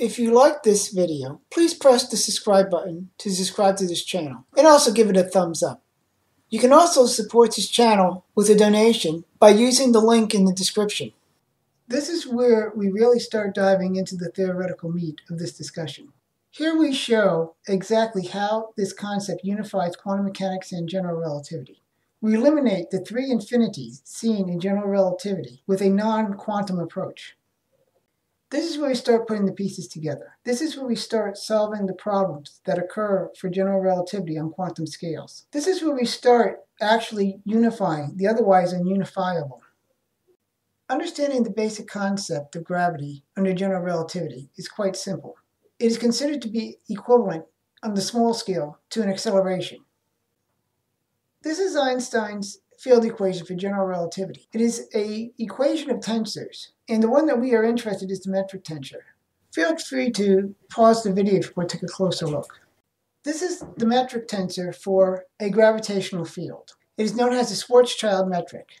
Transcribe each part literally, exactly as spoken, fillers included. If you like this video, please press the subscribe button to subscribe to this channel and also give it a thumbs up. You can also support this channel with a donation by using the link in the description. This is where we really start diving into the theoretical meat of this discussion. Here we show exactly how this concept unifies quantum mechanics and general relativity. We eliminate the three infinities seen in general relativity with a non-quantum approach. This is where we start putting the pieces together. This is where we start solving the problems that occur for general relativity on quantum scales. This is where we start actually unifying the otherwise ununifiable. Understanding the basic concept of gravity under general relativity is quite simple. It is considered to be equivalent on the small scale to an acceleration. This is Einstein's field equation for general relativity. It is an equation of tensors, and the one that we are interested in is the metric tensor. Feel free to pause the video if you want to take a closer look. This is the metric tensor for a gravitational field. It is known as the Schwarzschild metric,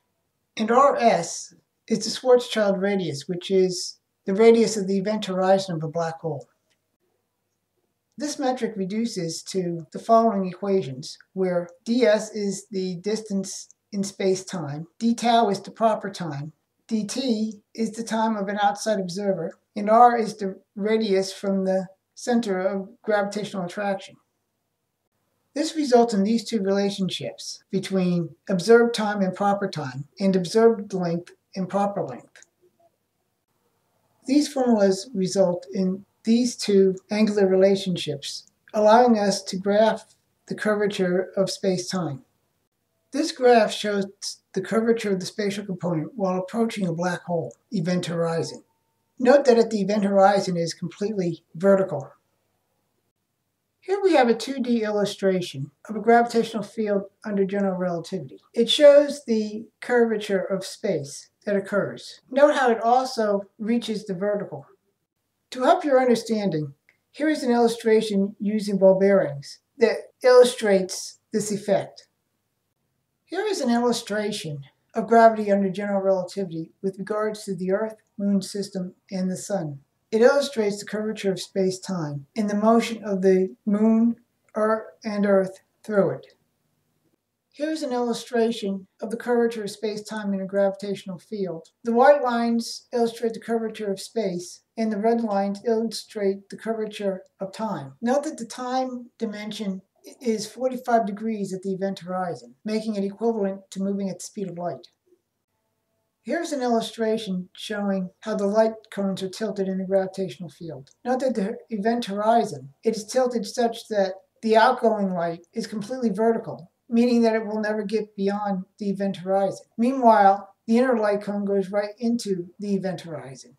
and R S is the Schwarzschild radius, which is the radius of the event horizon of a black hole. This metric reduces to the following equations, where ds is the distance in space-time, d tau is the proper time, dt is the time of an outside observer, and r is the radius from the center of gravitational attraction. This results in these two relationships between observed time and proper time, and observed length and proper length. These formulas result in these two angular relationships, allowing us to graph the curvature of space-time. This graph shows the curvature of the spatial component while approaching a black hole event horizon. Note that at the event horizon is completely vertical. Here we have a two D illustration of a gravitational field under general relativity. It shows the curvature of space that occurs. Note how it also reaches the vertical. To help your understanding, here is an illustration using ball bearings that illustrates this effect. Here is an illustration of gravity under general relativity with regards to the Earth, Moon system, and the Sun. It illustrates the curvature of space-time and the motion of the Moon, Earth, and Earth through it. Here is an illustration of the curvature of space-time in a gravitational field. The white lines illustrate the curvature of space, and the red lines illustrate the curvature of time. Note that the time dimension is forty-five degrees at the event horizon, making it equivalent to moving at the speed of light. Here's an illustration showing how the light cones are tilted in a gravitational field. Note that the event horizon, it is tilted such that the outgoing light is completely vertical, meaning that it will never get beyond the event horizon. Meanwhile, the inner light cone goes right into the event horizon.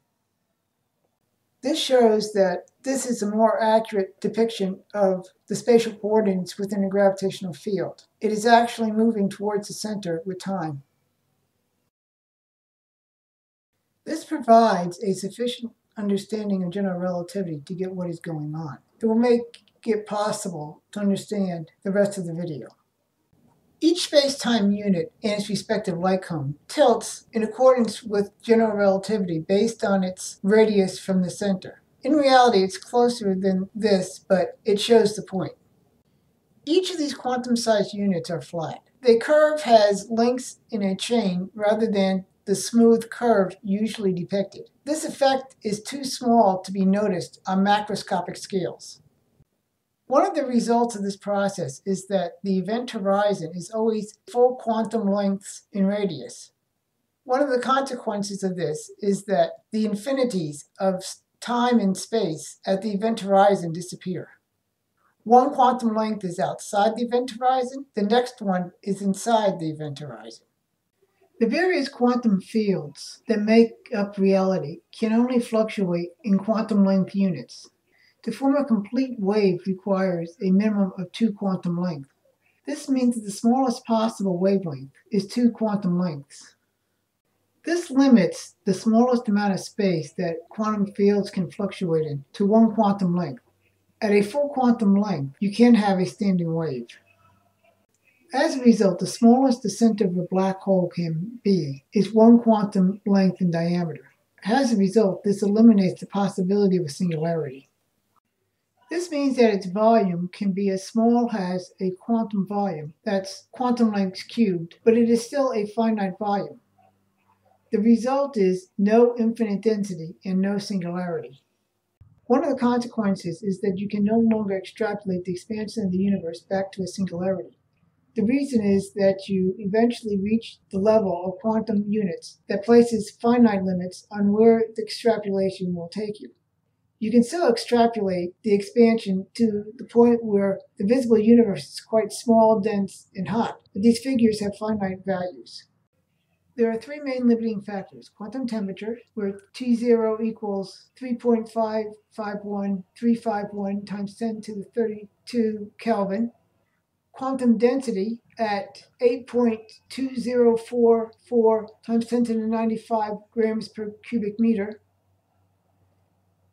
This shows that this is a more accurate depiction of the spatial coordinates within a gravitational field. It is actually moving towards the center with time. This provides a sufficient understanding of general relativity to get what is going on. It will make it possible to understand the rest of the video. Each space-time unit and its respective light cone tilts in accordance with general relativity based on its radius from the center. In reality, it's closer than this, but it shows the point. Each of these quantum-sized units are flat. The curve has links in a chain rather than the smooth curve usually depicted. This effect is too small to be noticed on macroscopic scales. One of the results of this process is that the event horizon is always full quantum lengths in radius. One of the consequences of this is that the infinities of time and space at the event horizon disappear. One quantum length is outside the event horizon, the next one is inside the event horizon. The various quantum fields that make up reality can only fluctuate in quantum length units. To form a complete wave requires a minimum of two quantum lengths. This means that the smallest possible wavelength is two quantum lengths. This limits the smallest amount of space that quantum fields can fluctuate in to one quantum length. At a full quantum length, you can have a standing wave. As a result, the smallest the center of a black hole can be is one quantum length in diameter. As a result, this eliminates the possibility of a singularity. This means that its volume can be as small as a quantum volume, that's quantum lengths cubed, but it is still a finite volume. The result is no infinite density and no singularity. One of the consequences is that you can no longer extrapolate the expansion of the universe back to a singularity. The reason is that you eventually reach the level of quantum units that places finite limits on where the extrapolation will take you. You can still extrapolate the expansion to the point where the visible universe is quite small, dense, and hot, but these figures have finite values. There are three main limiting factors: quantum temperature, where T zero equals three point five five one three five one times ten to the thirty-two Kelvin, quantum density at eight point two zero four four times ten to the ninety-five grams per cubic meter,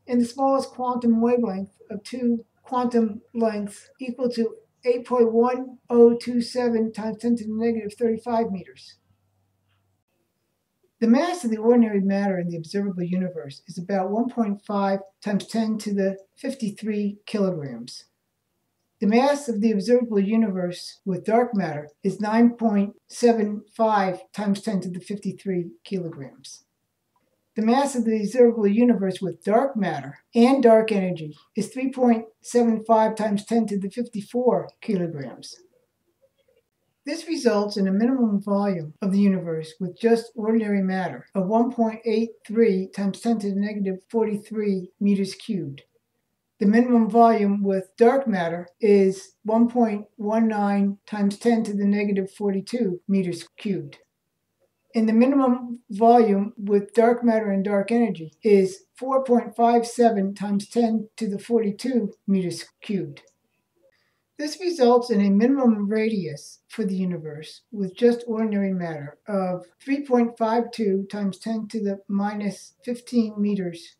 and the smallest quantum wavelength of two quantum lengths equal to eight point one zero two seven times ten to the negative thirty-five meters. The mass of the ordinary matter in the observable universe is about one point five times ten to the fifty-three kilograms. The mass of the observable universe with dark matter is nine point seven five times ten to the fifty-three kilograms. The mass of the observable universe with dark matter and dark energy is three point seven five times ten to the fifty-four kilograms. This results in a minimum volume of the universe with just ordinary matter of one point eight three times ten to the negative forty-three meters cubed. The minimum volume with dark matter is one point one nine times ten to the negative forty-two meters cubed. And the minimum volume with dark matter and dark energy is four point five seven times ten to the forty-two meters cubed. This results in a minimum radius for the universe with just ordinary matter of three point five two times ten to the minus fifteen meters.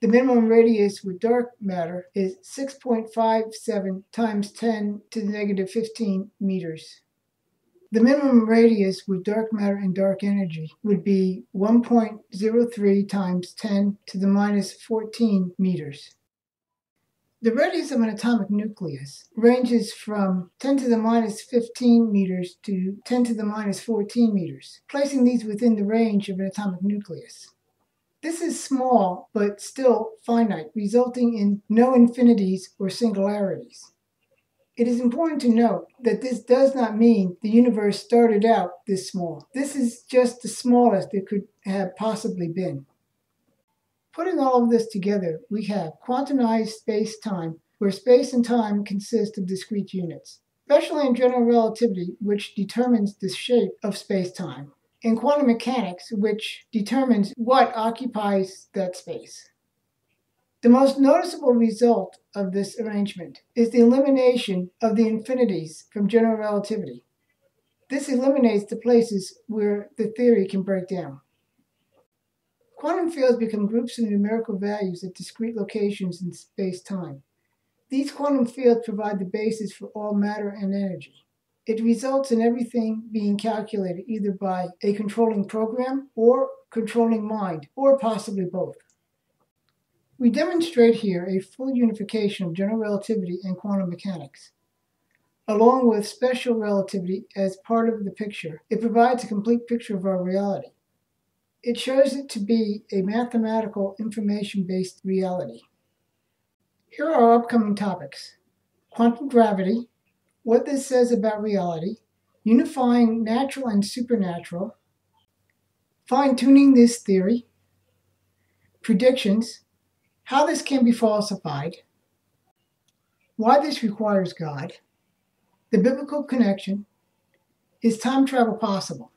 The minimum radius with dark matter is six point five seven times ten to the negative fifteen meters. The minimum radius with dark matter and dark energy would be one point zero three times ten to the minus fourteen meters. The radius of an atomic nucleus ranges from ten to the minus fifteen meters to ten to the minus fourteen meters, placing these within the range of an atomic nucleus. This is small, but still finite, resulting in no infinities or singularities. It is important to note that this does not mean the universe started out this small. This is just the smallest it could have possibly been. Putting all of this together, we have quantumized space-time, where space and time consist of discrete units, special and general relativity, which determines the shape of space-time, and quantum mechanics, which determines what occupies that space. The most noticeable result of this arrangement is the elimination of the infinities from general relativity. This eliminates the places where the theory can break down. Quantum fields become groups of numerical values at discrete locations in space-time. These quantum fields provide the basis for all matter and energy. It results in everything being calculated either by a controlling program or controlling mind, or possibly both. We demonstrate here a full unification of general relativity and quantum mechanics. Along with special relativity as part of the picture, it provides a complete picture of our reality. It shows it to be a mathematical, information-based reality. Here are our upcoming topics: quantum gravity, what this says about reality, unifying natural and supernatural, fine-tuning this theory, predictions, how this can be falsified, why this requires God, the biblical connection, is time travel possible?